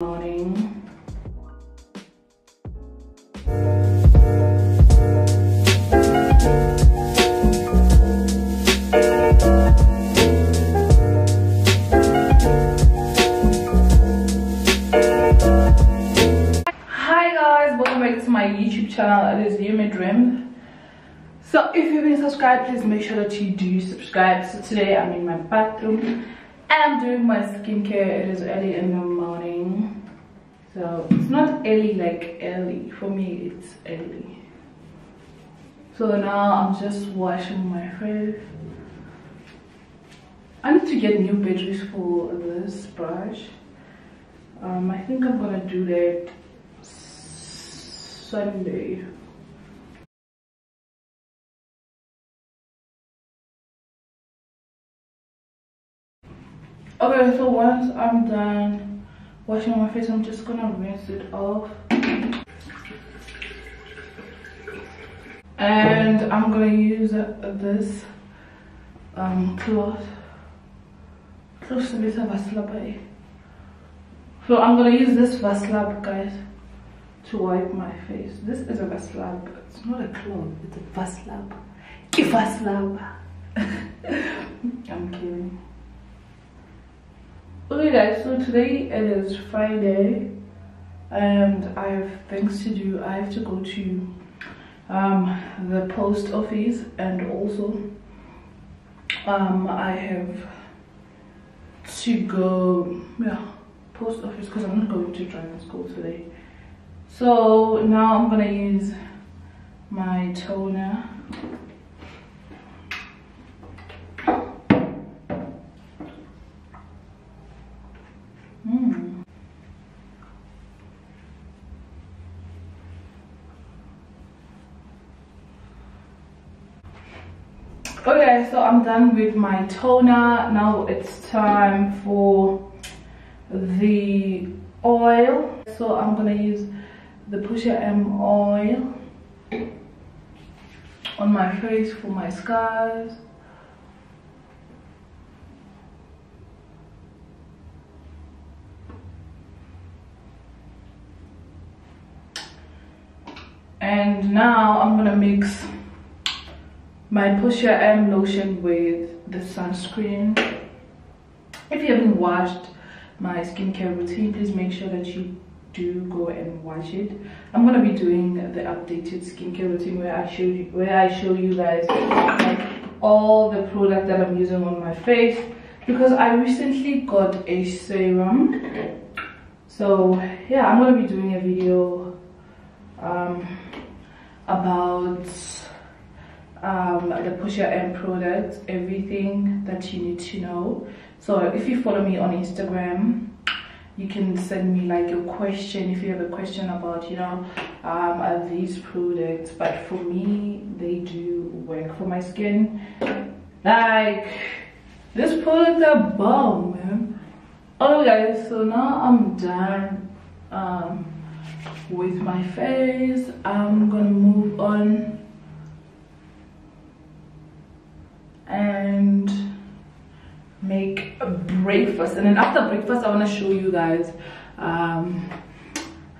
Morning. Hi guys, welcome back to my YouTube channel. It is Umiey Dreamz. So if you've been subscribed, please make sure that you do subscribe. So today I'm in my bathroom and I'm doing my skincare. It is early in the morning, so it's not early like early for me, it's early. So now I'm just washing my face. I need to get new batteries for this brush. I think I'm gonna do that Sunday. Okay, so once I'm done washing my face, I'm just gonna rinse it off. And I'm gonna use this cloth. So I'm gonna use this Vaslab, guys, to wipe my face. This is a Vaslab. It's not a cloth, it's a Vaslab. It's Vaslab. I'm kidding. Okay guys, so today it is Friday and I have things to do. I have to go to the post office, and also I have to go, post office, because I'm not going to driving school today. So now I'm gonna use my toner. Okay, so I'm done with my toner. Now it's time for the oil. So I'm gonna use the Portia M oil on my face for my scars. And now I'm gonna mix my Portia M lotion with the sunscreen. If you haven't watched my skincare routine, please make sure that you do go and watch it. I'm gonna be doing the updated skincare routine where I show you guys like all the product that I'm using on my face, because I recently got a serum. So yeah, I'm gonna be doing a video about the Portia M products, everything that you need to know. So if you follow me on Instagram, you can send me like a question if you have a question about, are these products. But for me, they do work for my skin. Like, this product are bomb, man. Oh guys, so now I'm done with my face. I'm gonna move on and make a breakfast, and then after breakfast I want to show you guys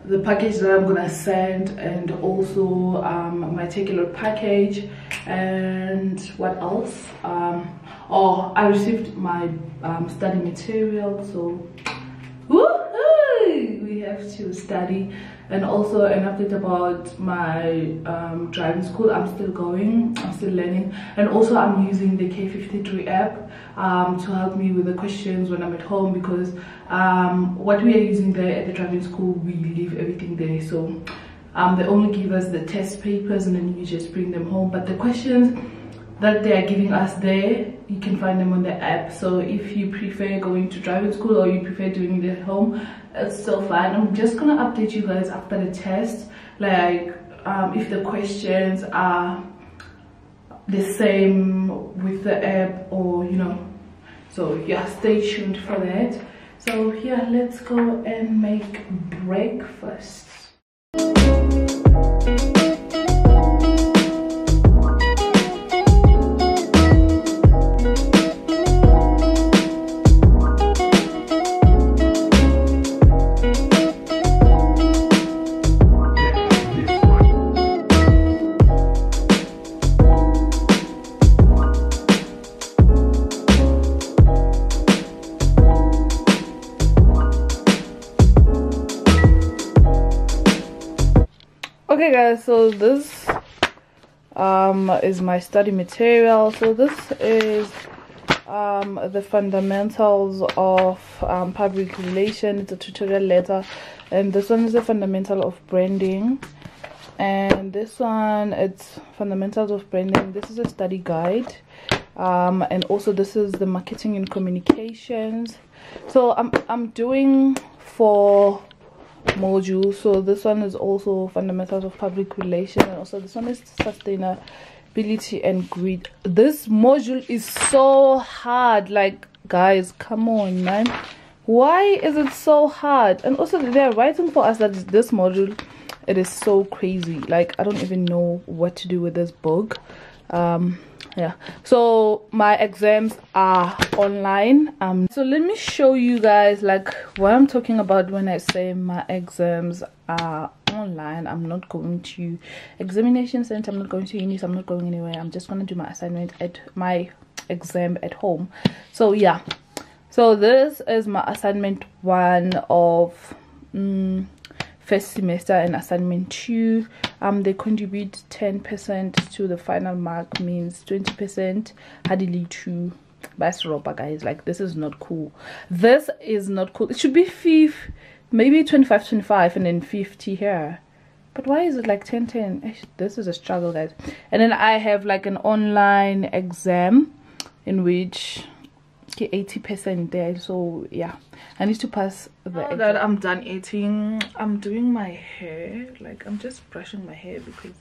the package that I'm gonna send, and also my takeout package, and what else. Oh, I received my study material, so woohoo! We have to study, and also an update about my driving school. I'm still going, I'm still learning, and also I'm using the K53 app to help me with the questions when I'm at home, because what we are using there at the driving school, we leave everything there. So they only give us the test papers and then you just bring them home, but the questions that they are giving us there, you can find them on the app. So if you prefer going to driving school or you prefer doing it at home, it's so fine. I'm just gonna update you guys after the test, like if the questions are the same with the app, or so yeah, stay tuned for that. So yeah, let's go and make breakfast. Okay guys, so this is my study material. So this is the fundamentals of public relations. It's a tutorial letter, and this one is the fundamental of branding, and this one it's fundamentals of branding. This is a study guide, and also this is the marketing and communications. So I'm doing 4 modules. So this one is also fundamentals of public relations, and also this one is sustainability and greed. This module is so hard, like guys, come on man, why is it so hard? And also they're writing for us that this module, it is so crazy, like I don't even know what to do with this book. Yeah, so my exams are online. So let me show you guys like what I'm talking about when I say my exams are online. I'm not going to examination center, I'm not going to unis, I'm not going anywhere. I'm just going to do my assignment at my exam at home. So yeah, so this is my assignment 1 of first semester and assignment 2. They contribute 10% to the final mark, means 20% hardly to best robber, guys. Like this is not cool, this is not cool. It should be 5, maybe 25 and then 50 here, but why is it like 10 10? This is a struggle, guys. And then I have like an online exam in which 80% there, so yeah, I need to pass the exam. That I'm done eating, I'm doing my hair, like I'm just brushing my hair because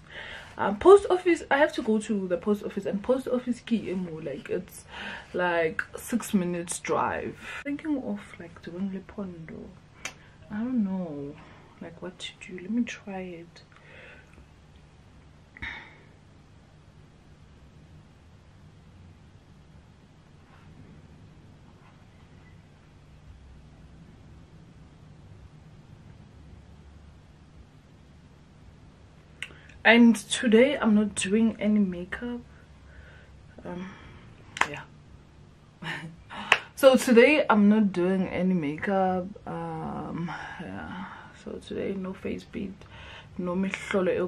post office, I have to go to the post office, and post office key emo, like it's like 6 minutes drive. Thinking of like doing lepondo, I don't know like what to do. Let me try it. And today I'm not doing any makeup. Yeah. So today I'm not doing any makeup. Yeah. So today no face beat, no mehlolo.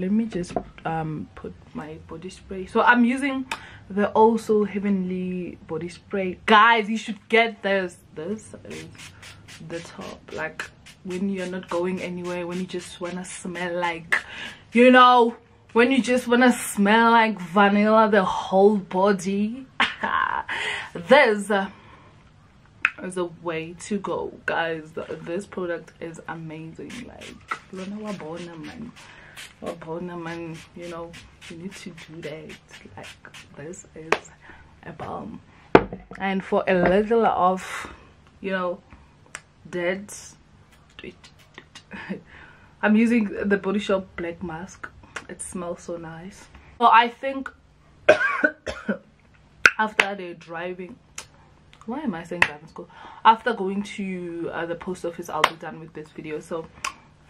Let me just put my body spray. So I'm using the Also Heavenly body spray. Guys, you should get this. This is the top. Like when you're not going anywhere, when you just wanna smell like, you know, when you just want to smell like vanilla the whole body, this is a way to go, guys. This product is amazing. Like, you know, you need to do that. Like, this is a balm. And for a little of, you know, dead, I'm using the Body Shop Black Mask. It smells so nice. So I think after the driving, why am I saying driving school? After going to the post office, I'll be done with this video. So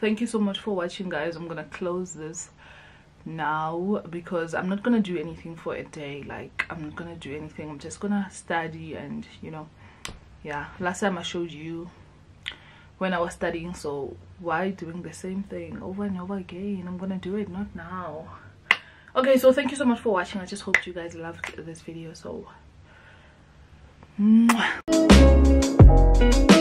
thank you so much for watching, guys. I'm gonna close this now because I'm not gonna do anything for a day. Like I'm not gonna do anything. I'm just gonna study, and you know, yeah. Last time I showed you when I was studying, so why doing the same thing over and over again? I'm gonna do it, not now. Okay, so thank you so much for watching. I just hope you guys loved this video. So mwah.